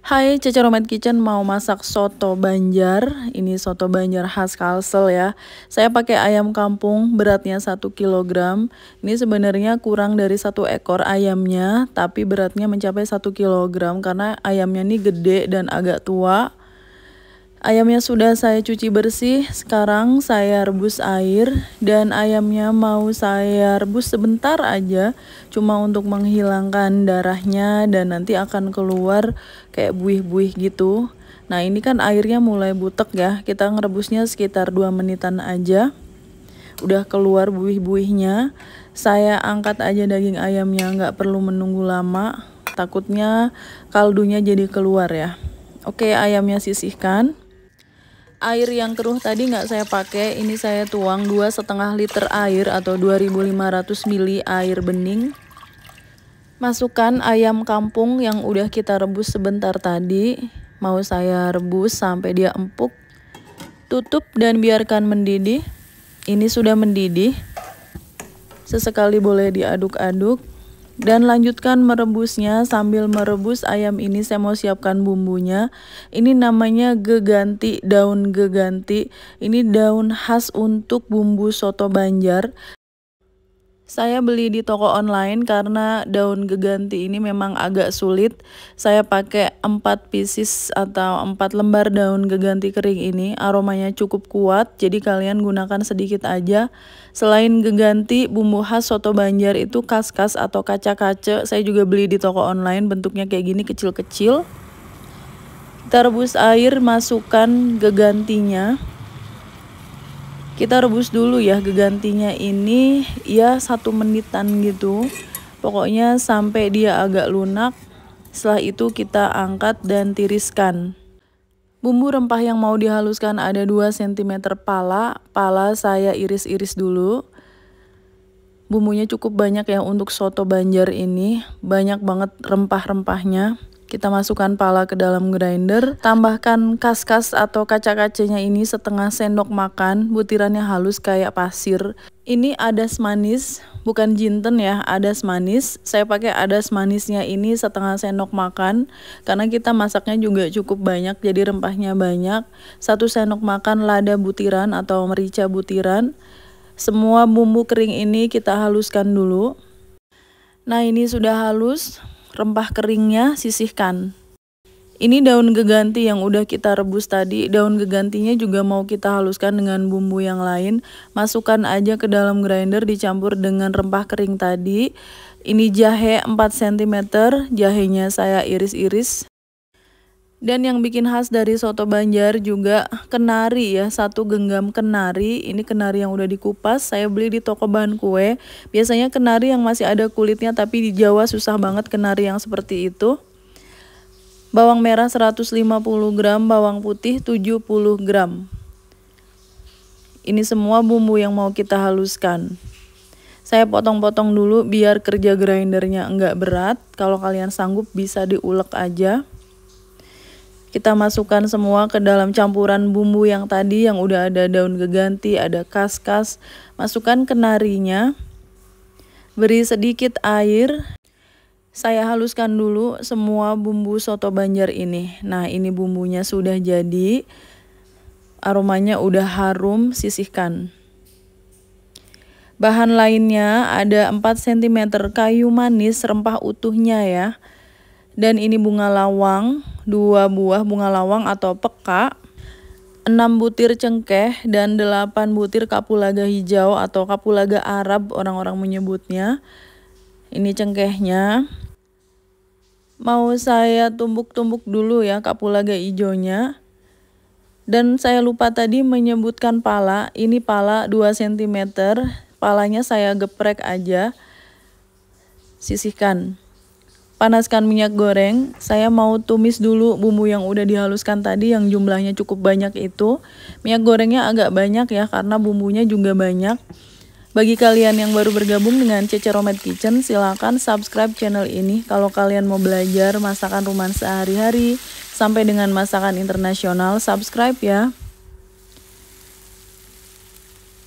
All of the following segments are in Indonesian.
Hai, Ceceromed Kitchen mau masak soto banjar. Ini soto banjar khas Kalsel ya. Saya pakai ayam kampung, beratnya 1 kg. Ini sebenarnya kurang dari 1 ekor ayamnya, tapi beratnya mencapai 1 kg karena ayamnya ini gede dan agak tua. Ayamnya sudah saya cuci bersih, sekarang saya rebus air dan ayamnya mau saya rebus sebentar aja, cuma untuk menghilangkan darahnya dan nanti akan keluar kayak buih-buih gitu. Nah ini kan airnya mulai butek ya, kita ngerebusnya sekitar 2 menitan aja. Udah keluar buih-buihnya, saya angkat aja daging ayamnya, nggak perlu menunggu lama, takutnya kaldunya jadi keluar ya. Oke, ayamnya sisihkan. Air yang keruh tadi nggak saya pakai, ini saya tuang 2,5 liter air atau 2500 ml air bening. Masukkan ayam kampung yang udah kita rebus sebentar tadi, mau saya rebus sampai dia empuk. Tutup dan biarkan mendidih. Ini sudah mendidih. Sesekali boleh diaduk-aduk. Dan lanjutkan merebusnya. Sambil merebus ayam ini saya mau siapkan bumbunya. Ini namanya geganti, daun geganti. Ini daun khas untuk bumbu soto banjar. Saya beli di toko online karena daun geganti ini memang agak sulit. Saya pakai 4 pieces atau 4 lembar daun geganti kering ini. Aromanya cukup kuat, jadi kalian gunakan sedikit aja. Selain geganti, bumbu khas soto banjar itu kas kas atau kaca-kaca. Saya juga beli di toko online, bentuknya kayak gini kecil-kecil. Kita rebus air, masukkan gegantinya. Kita rebus dulu ya gegantinya ini ya 1 menitan gitu. Pokoknya sampai dia agak lunak. Setelah itu kita angkat dan tiriskan. Bumbu rempah yang mau dihaluskan ada 2 cm pala. Pala saya iris-iris dulu. Bumbunya cukup banyak ya untuk soto banjar ini. Banyak banget rempah-rempahnya. Kita masukkan pala ke dalam grinder, tambahkan kas-kas atau kaca-kacanya ini 1/2 sendok makan, butirannya halus kayak pasir. Ini adas manis, bukan jinten ya, adas manis. Saya pakai adas manisnya ini 1/2 sendok makan, karena kita masaknya juga cukup banyak, jadi rempahnya banyak. 1 sendok makan lada butiran atau merica butiran. Semua bumbu kering ini kita haluskan dulu. Nah ini sudah halus. Rempah keringnya sisihkan. Ini daun geganti yang udah kita rebus tadi. Daun gegantinya juga mau kita haluskan dengan bumbu yang lain. Masukkan aja ke dalam grinder, dicampur dengan rempah kering tadi. Ini jahe 4 cm, jahenya saya iris-iris. Dan yang bikin khas dari soto banjar juga kenari ya, 1 genggam kenari. Ini kenari yang udah dikupas, saya beli di toko bahan kue. Biasanya kenari yang masih ada kulitnya, tapi di Jawa susah banget kenari yang seperti itu. Bawang merah 150 gram, bawang putih 70 gram. Ini semua bumbu yang mau kita haluskan. Saya potong-potong dulu biar kerja grindernya nggak berat. Kalau kalian sanggup bisa diulek aja. Kita masukkan semua ke dalam campuran bumbu yang tadi, yang udah ada daun geganti, ada kas-kas. Masukkan kenarinya, beri sedikit air. Saya haluskan dulu semua bumbu soto banjar ini. Nah ini bumbunya sudah jadi, aromanya udah harum, sisihkan. Bahan lainnya ada 4 cm kayu manis, rempah utuhnya ya. Dan ini bunga lawang, 2 buah bunga lawang atau peka, 6 butir cengkeh, dan 8 butir kapulaga hijau atau kapulaga Arab orang-orang menyebutnya. Ini cengkehnya. Mau saya tumbuk-tumbuk dulu ya kapulaga hijaunya. Dan saya lupa tadi menyebutkan pala, ini pala 2 cm, palanya saya geprek aja, sisihkan. Panaskan minyak goreng, saya mau tumis dulu bumbu yang udah dihaluskan tadi yang jumlahnya cukup banyak itu. Minyak gorengnya agak banyak ya karena bumbunya juga banyak. Bagi kalian yang baru bergabung dengan Ceceromed Kitchen, silakan subscribe channel ini kalau kalian mau belajar masakan rumahan sehari-hari sampai dengan masakan internasional, subscribe ya.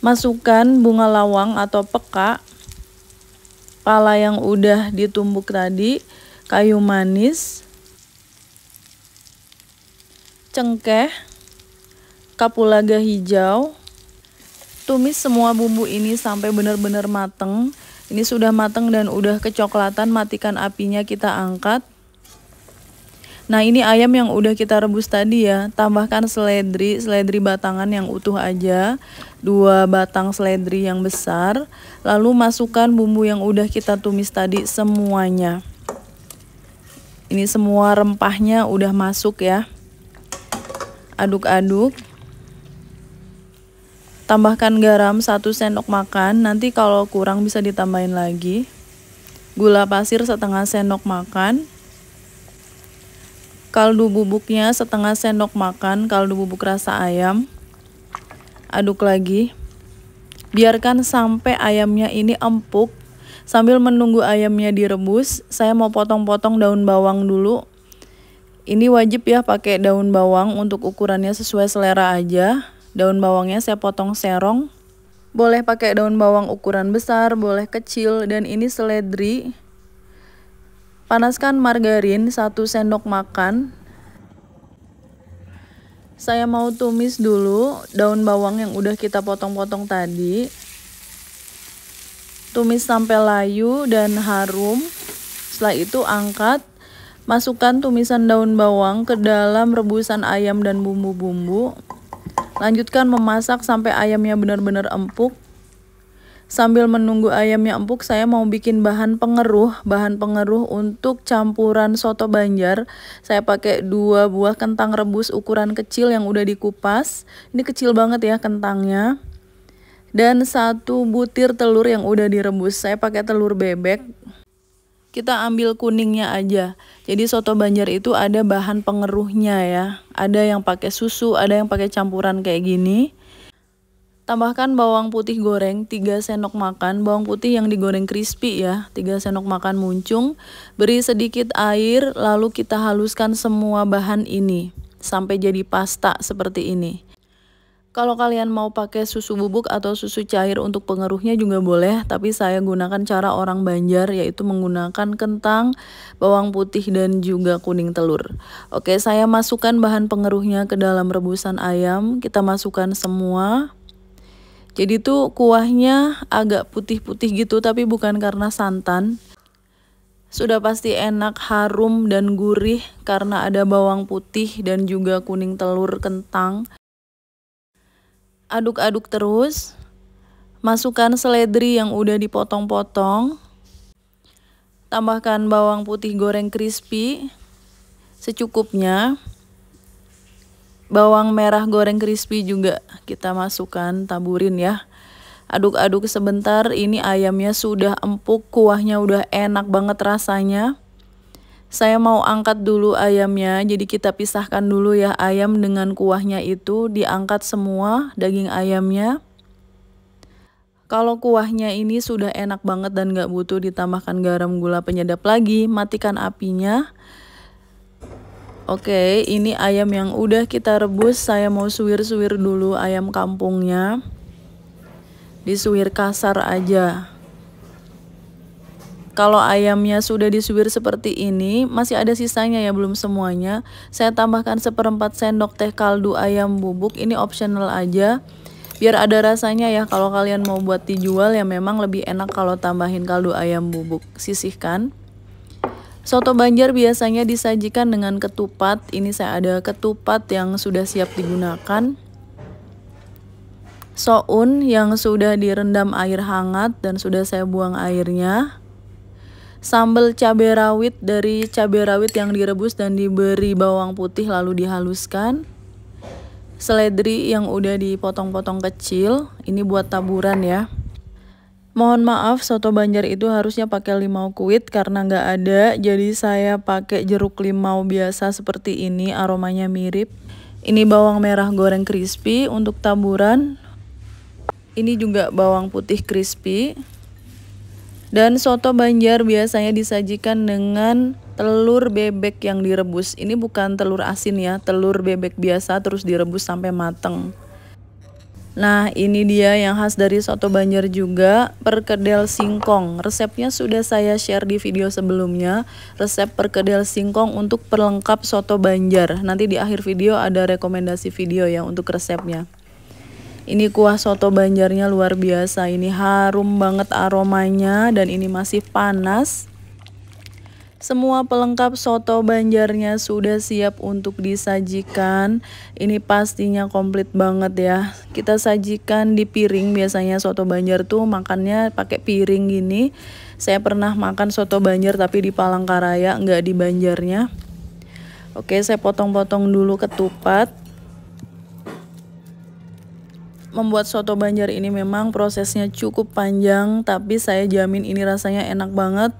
Masukkan bunga lawang atau peka, pala yang udah ditumbuk tadi, kayu manis, cengkeh, kapulaga hijau. Tumis semua bumbu ini sampai benar-benar mateng. Ini sudah mateng dan udah kecoklatan, matikan apinya, kita angkat. Nah, ini ayam yang udah kita rebus tadi ya. Tambahkan seledri batangan yang utuh aja, 2 batang seledri yang besar. Lalu masukkan bumbu yang udah kita tumis tadi semuanya. Ini semua rempahnya udah masuk ya. Aduk-aduk. Tambahkan garam 1 sendok makan. Nanti kalau kurang bisa ditambahin lagi. Gula pasir setengah sendok makan. Kaldu bubuknya setengah sendok makan, kaldu bubuk rasa ayam. Aduk lagi. Biarkan sampai ayamnya ini empuk. Sambil menunggu ayamnya direbus, saya mau potong-potong daun bawang dulu. Ini wajib ya pakai daun bawang, untuk ukurannya sesuai selera aja. Daun bawangnya saya potong serong. Boleh pakai daun bawang ukuran besar, boleh kecil. Dan ini seledri. Panaskan margarin 1 sendok makan. Saya mau tumis dulu daun bawang yang udah kita potong-potong tadi. Tumis sampai layu dan harum. Setelah itu angkat. Masukkan tumisan daun bawang ke dalam rebusan ayam dan bumbu-bumbu. Lanjutkan memasak sampai ayamnya benar-benar empuk. Sambil menunggu ayamnya empuk, saya mau bikin bahan pengeruh. Bahan pengeruh untuk campuran soto banjar, saya pakai 2 buah kentang rebus ukuran kecil yang udah dikupas. Ini kecil banget ya kentangnya. Dan 1 butir telur yang udah direbus, saya pakai telur bebek. Kita ambil kuningnya aja. Jadi soto banjar itu ada bahan pengeruhnya ya. Ada yang pakai susu, ada yang pakai campuran kayak gini. Tambahkan bawang putih goreng 3 sendok makan. Bawang putih yang digoreng crispy ya, 3 sendok makan muncung. Beri sedikit air, lalu kita haluskan semua bahan ini sampai jadi pasta seperti ini. Kalau kalian mau pakai susu bubuk atau susu cair untuk pengeruhnya juga boleh, tapi saya gunakan cara orang Banjar, yaitu menggunakan kentang, bawang putih, dan juga kuning telur. Oke, saya masukkan bahan pengeruhnya ke dalam rebusan ayam, kita masukkan semua. Jadi tuh kuahnya agak putih-putih gitu, tapi bukan karena santan. Sudah pasti enak, harum, dan gurih karena ada bawang putih dan juga kuning telur kentang. Aduk-aduk terus. Masukkan seledri yang udah dipotong-potong. Tambahkan bawang putih goreng crispy secukupnya. Bawang merah goreng crispy juga kita masukkan, taburin ya. Aduk-aduk sebentar, ini ayamnya sudah empuk, kuahnya udah enak banget rasanya. Saya mau angkat dulu ayamnya, jadi kita pisahkan dulu ya ayam dengan kuahnya itu, diangkat semua daging ayamnya. Kalau kuahnya ini sudah enak banget dan gak butuh ditambahkan garam gula penyedap lagi, matikan apinya. Oke, ini ayam yang udah kita rebus, saya mau suwir-suwir dulu ayam kampungnya. Disuwir kasar aja. Kalau ayamnya sudah disuwir seperti ini, masih ada sisanya ya, belum semuanya. Saya tambahkan 1/4 sendok teh kaldu ayam bubuk, ini optional aja. Biar ada rasanya ya, kalau kalian mau buat dijual ya memang lebih enak kalau tambahin kaldu ayam bubuk. Sisihkan. Soto banjar biasanya disajikan dengan ketupat. Ini saya ada ketupat yang sudah siap digunakan. Soun yang sudah direndam air hangat dan sudah saya buang airnya. Sambal cabai rawit dari cabai rawit yang direbus dan diberi bawang putih lalu dihaluskan. Seledri yang udah dipotong-potong kecil, ini buat taburan ya. Mohon maaf, soto banjar itu harusnya pakai limau kuit karena nggak ada. Jadi saya pakai jeruk limau biasa seperti ini, aromanya mirip. Ini bawang merah goreng crispy untuk taburan. Ini juga bawang putih crispy. Dan soto banjar biasanya disajikan dengan telur bebek yang direbus. Ini bukan telur asin ya, telur bebek biasa terus direbus sampai mateng. Nah, ini dia yang khas dari soto Banjar juga, perkedel singkong. Resepnya sudah saya share di video sebelumnya, resep perkedel singkong untuk pelengkap soto Banjar. Nanti di akhir video ada rekomendasi video ya untuk resepnya. Ini kuah soto Banjarnya luar biasa, ini harum banget aromanya dan ini masih panas. Semua pelengkap soto Banjarnya sudah siap untuk disajikan. Ini pastinya komplit banget ya. Kita sajikan di piring, biasanya soto Banjar tuh makannya pakai piring gini. Saya pernah makan soto Banjar tapi di Palangkaraya, nggak di Banjarnya. Oke, saya potong-potong dulu ketupat. Membuat soto Banjar ini memang prosesnya cukup panjang, tapi saya jamin ini rasanya enak banget.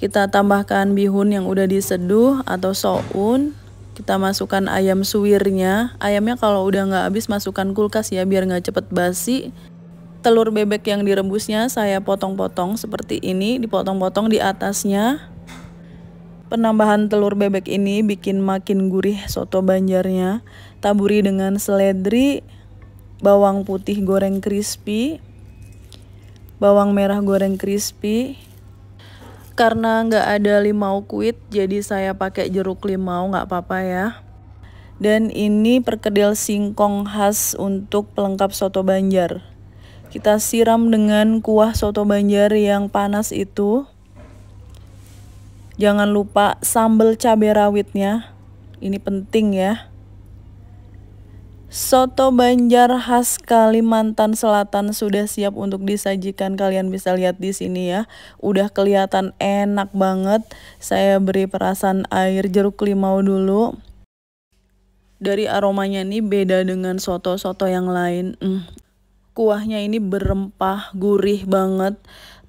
Kita tambahkan bihun yang udah diseduh atau soun. Kita masukkan ayam suwirnya. Ayamnya kalau udah nggak habis masukkan kulkas ya biar nggak cepet basi. Telur bebek yang direbusnya saya potong-potong seperti ini, dipotong-potong di atasnya. Penambahan telur bebek ini bikin makin gurih soto Banjarnya. Taburi dengan seledri, bawang putih goreng crispy, bawang merah goreng crispy. Karena nggak ada limau kuit, jadi saya pakai jeruk limau, nggak apa-apa ya. Dan ini perkedel singkong khas untuk pelengkap soto Banjar. Kita siram dengan kuah soto Banjar yang panas itu. Jangan lupa sambal cabai rawitnya, ini penting ya. Soto Banjar khas Kalimantan Selatan sudah siap untuk disajikan. Kalian bisa lihat di sini ya. Udah kelihatan enak banget. Saya beri perasan air jeruk limau dulu. Dari aromanya ini beda dengan soto-soto yang lain. Kuahnya ini berempah, gurih banget.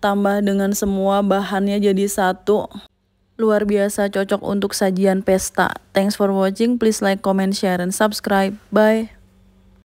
Tambah dengan semua bahannya jadi satu. Luar biasa cocok untuk sajian pesta. Thanks for watching. Please like, comment, share, and subscribe. Bye.